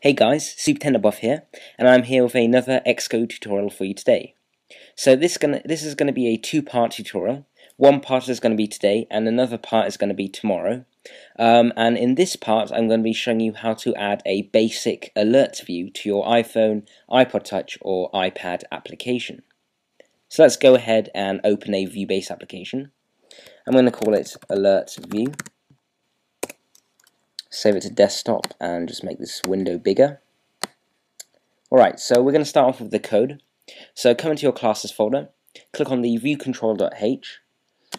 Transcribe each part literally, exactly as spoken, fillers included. Hey guys, Supertecnoboff here, and I'm here with another Xcode tutorial for you today. So this, gonna, this is going to be a two-part tutorial. One part is going to be today, and another part is going to be tomorrow. Um, and in this part, I'm going to be showing you how to add a basic alert view to your iPhone, iPod Touch, or iPad application. So let's go ahead and open a view-based application. I'm going to call it AlertView. Save it to desktop and just make this window bigger. Alright, so we're going to start off with the code. So come into your classes folder, click on the view control dot h,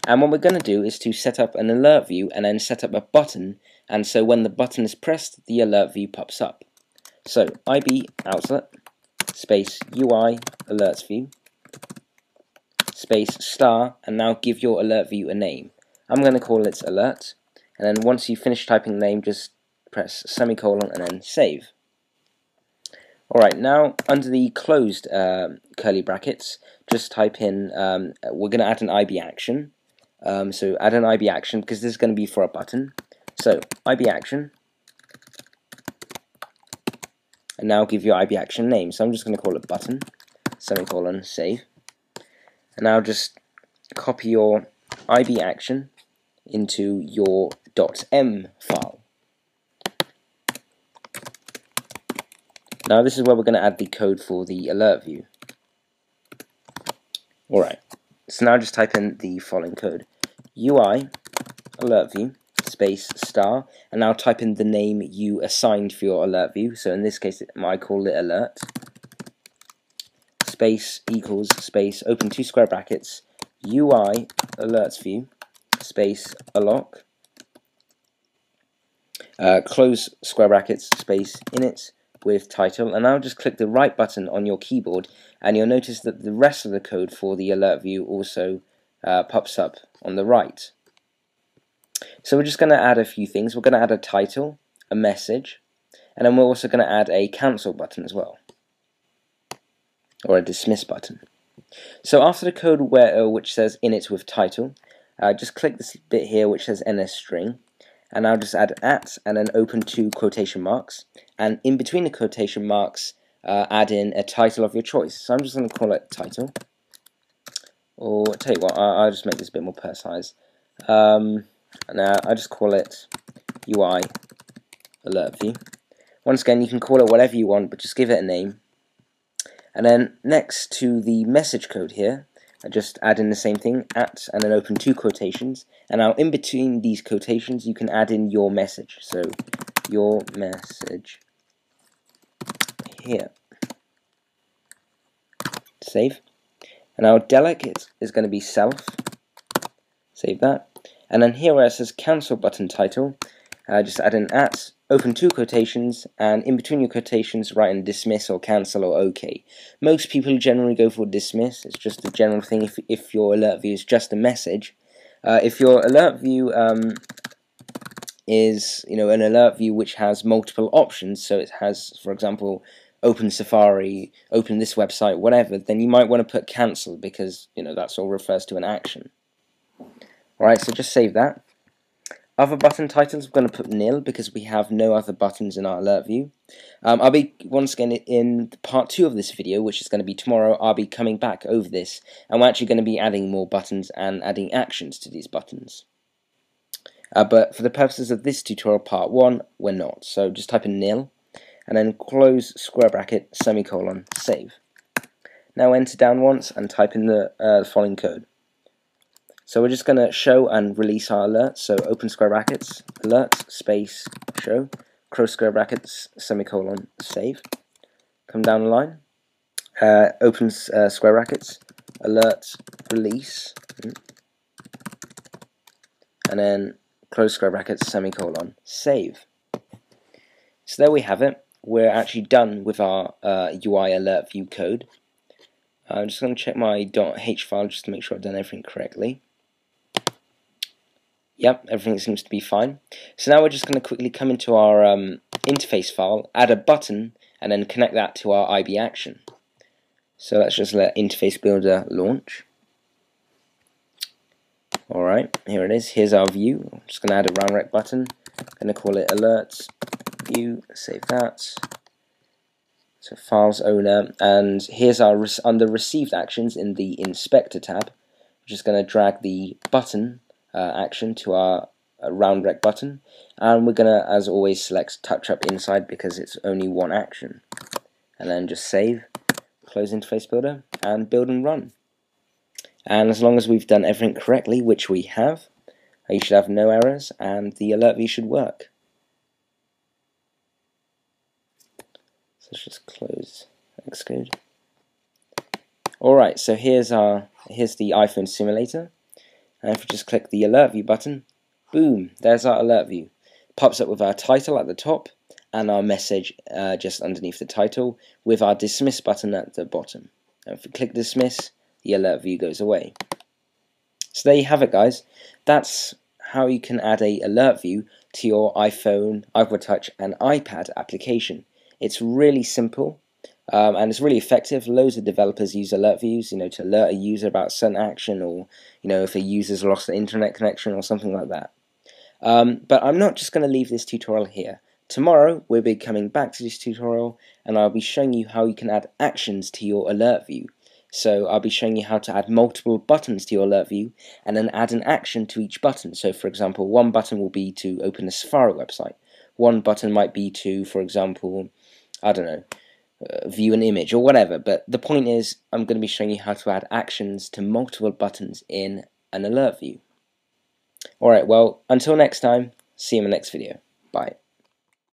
and what we're going to do is to set up an alert view and then set up a button, and so when the button is pressed, the alert view pops up. So I B outlet space U I alert view space star, and now give your alert view a name. I'm going to call it alert. And then once you finish typing the name, just press semicolon and then save. Alright, now under the closed uh, curly brackets, just type in, um, we're going to add an I B action. Um, so add an I B action, because this is going to be for a button. So I B action. And now give your I B action name. So I'm just going to call it button, semicolon, save. And now just copy your I B action into your .m file. Now this is where we're going to add the code for the alert view. Alright, so now just type in the following code. U I alert view space star, and now type in the name you assigned for your alert view. So in this case I call it alert space equals space open two square brackets U I alert view space alloc, uh, close square brackets, space init with title, and now just click the right button on your keyboard, and you'll notice that the rest of the code for the alert view also uh, pops up on the right. So we're just going to add a few things. We're going to add a title, a message, and then we're also going to add a cancel button as well, or a dismiss button. So after the code where uh, which says init with title, Uh, just click this bit here which says N S string, and I'll just add at and then open two quotation marks, and in between the quotation marks uh, add in a title of your choice. So I'm just going to call it title, or I'll tell you what, I'll, I'll just make this a bit more personalized. Um, and now I'll just call it U I alert view. Once again, you can call it whatever you want, but just give it a name. And then next to the message code here, I just add in the same thing, at, and then open two quotations, and now in between these quotations you can add in your message, so your message here. Save. And now delegate is going to be self, save that, and then here where it says cancel button title, uh, just add in at, open two quotations, and in between your quotations write in dismiss or cancel or OK. Most people generally go for dismiss. It's just a general thing if, if your alert view is just a message. Uh, if your alert view um, is, you know, an alert view which has multiple options, so it has, for example, open Safari, open this website, whatever, then you might want to put cancel, because, you know, that's all refers to an action. Alright, so just save that. Other button titles, we're going to put nil because we have no other buttons in our alert view. Um, I'll be, once again, in part two of this video, which is going to be tomorrow, I'll be coming back over this, and we're actually going to be adding more buttons and adding actions to these buttons. Uh, but for the purposes of this tutorial, part one, we're not. So just type in nil, and then close square bracket, semicolon, save. Now enter down once and type in the uh, following code. So we're just going to show and release our alert, so open square brackets, alert, space, show, close square brackets, semicolon, save. Come down the line, uh, open uh, square brackets, alert, release, and then close square brackets, semicolon, save. So there we have it. We're actually done with our uh, U I alert view code. I'm just going to check my .h file just to make sure I've done everything correctly. Yep, everything seems to be fine. So now we're just going to quickly come into our um, interface file, add a button, and then connect that to our I B action. So let's just let Interface Builder launch. Alright, here it is. Here's our view. I'm just going to add a round rec button. I'm going to call it alert view, save that. So files owner, and here's our res under received actions in the inspector tab. We're just going to drag the button uh, action to our uh, round rec button, and we're going to, as always, select touch up inside because it's only one action, and then just save, close Interface Builder, and build and run. And as long as we've done everything correctly, which we have, you should have no errors, and the alert view should work. So let's just close Xcode. Alright, so here's our here's the iPhone simulator, and if we just click the alert view button, boom, there's our alert view. Pops up with our title at the top and our message uh, just underneath the title, with our dismiss button at the bottom. And if we click dismiss, the alert view goes away. So there you have it, guys. That's how you can add a alert view to your iPhone, iPod Touch, and iPad application. It's really simple, um, and it's really effective. Loads of developers use alert views, you know, to alert a user about certain action, or you know, if a user's lost an internet connection or something like that. Um, but I'm not just going to leave this tutorial here. Tomorrow we'll be coming back to this tutorial, and I'll be showing you how you can add actions to your alert view. So I'll be showing you how to add multiple buttons to your alert view and then add an action to each button. So for example, one button will be to open a Safari website. One button might be to, for example, I don't know, uh, view an image or whatever. But the point is, I'm going to be showing you how to add actions to multiple buttons in an alert view. Alright, well, until next time, see you in the next video. Bye.